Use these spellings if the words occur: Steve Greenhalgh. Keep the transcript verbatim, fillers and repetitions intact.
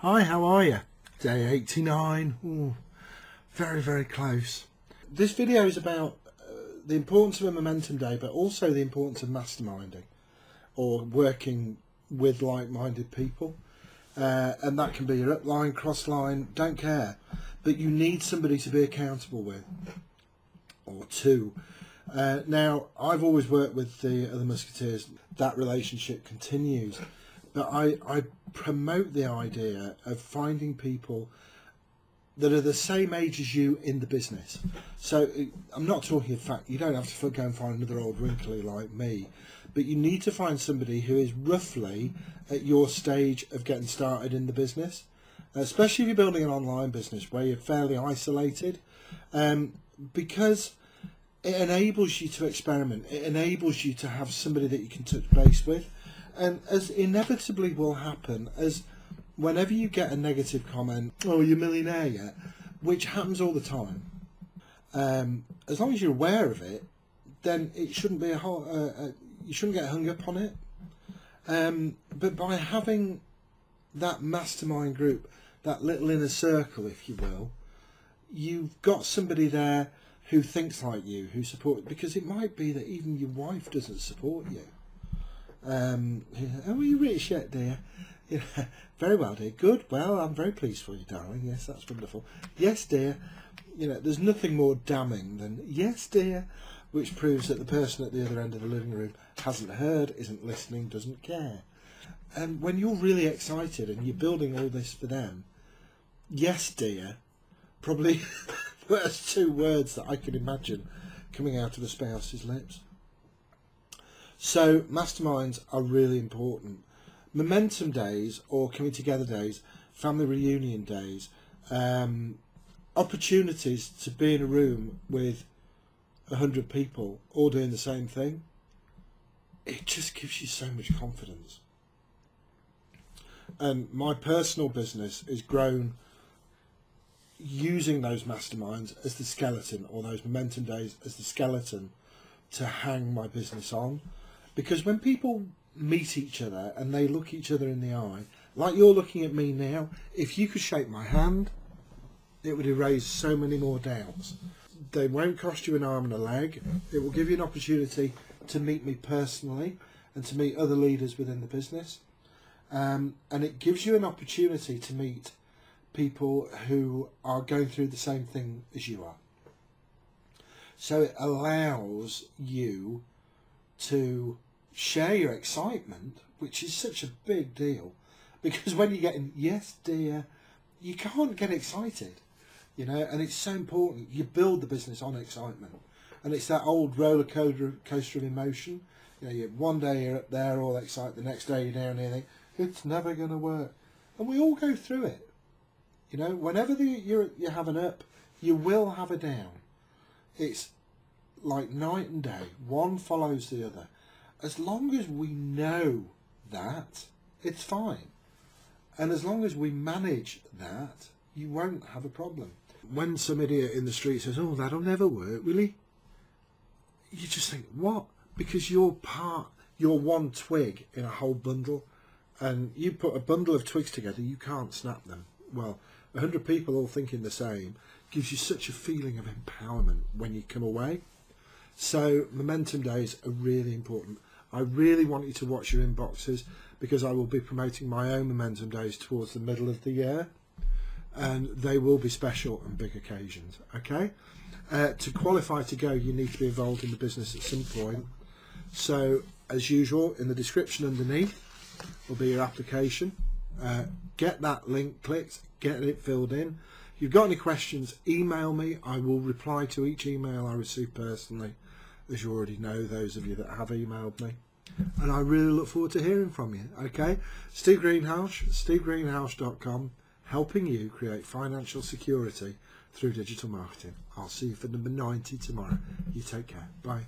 Hi, how are you? Day eighty-nine. Ooh, very, very close. This video is about uh, the importance of a momentum day, but also the importance of masterminding, or working with like-minded people. Uh, and that can be your upline, cross-line, don't care. But you need somebody to be accountable with, or to. Uh, now, I've always worked with the other Musketeers. That relationship continues. But I, I promote the idea of finding people that are the same age as you in the business. So I'm not talking of fact, you don't have to go and find another old wrinkly like me, but you need to find somebody who is roughly at your stage of getting started in the business, especially if you're building an online business where you're fairly isolated, um, because it enables you to experiment. It enables you to have somebody that you can touch base with. And as inevitably will happen, as whenever you get a negative comment, oh, you're a millionaire yet, which happens all the time, um, as long as you're aware of it, then it shouldn't be a whole, uh, uh, you shouldn't get hung up on it. Um, but by having that mastermind group, that little inner circle, if you will, you've got somebody there who thinks like you, who supports, because it might be that even your wife doesn't support you. Um, oh, are you rich yet, dear? Yeah, very well, dear. Good. Well, I'm very pleased for you, darling. Yes, that's wonderful. Yes, dear. You know, there's nothing more damning than yes, dear, which proves that the person at the other end of the living room hasn't heard, isn't listening, doesn't care. And when you're really excited and you're building all this for them, yes, dear, probably the worst two words that I could imagine coming out of a spouse's lips. So masterminds are really important. Momentum days, or coming together days, family reunion days, um, opportunities to be in a room with a hundred people all doing the same thing. It just gives you so much confidence. And my personal business has grown using those masterminds as the skeleton, or those momentum days as the skeleton to hang my business on. Because when people meet each other and they look each other in the eye, like you're looking at me now, if you could shake my hand, it would erase so many more doubts. They won't cost you an arm and a leg. It will give you an opportunity to meet me personally and to meet other leaders within the business. Um, and it gives you an opportunity to meet people who are going through the same thing as you are. So it allows you to share your excitement, which is such a big deal, because when you're getting yes dear, you can't get excited, you know. And it's so important you build the business on excitement, and it's that old roller coaster of emotion. You know, you, one day you're up there all excited, the next day you're down here and think it's never going to work, and we all go through it. You know, whenever the, you're you have an up, you will have a down. It's like night and day, one follows the other. As long as we know that, it's fine. And as long as we manage that, you won't have a problem. When some idiot in the street says, oh, that'll never work, really? You just think, what? Because you're part, you're one twig in a whole bundle, and you put a bundle of twigs together, you can't snap them. Well, a hundred people all thinking the same gives you such a feeling of empowerment when you come away. So momentum days are really important. I really want you to watch your inboxes, because I will be promoting my own momentum days towards the middle of the year, and they will be special and big occasions. Okay, uh, to qualify to go, you need to be involved in the business at some point. So as usual, in the description underneath will be your application. Uh, get that link clicked, get it filled in. If you've got any questions, email me. I will reply to each email I receive personally, as you already know, those of you that have emailed me. And I really look forward to hearing from you. Okay, Steve Greenhalgh, steve greenhalgh dot com, helping you create financial security through digital marketing. I'll see you for number ninety tomorrow. You take care. Bye.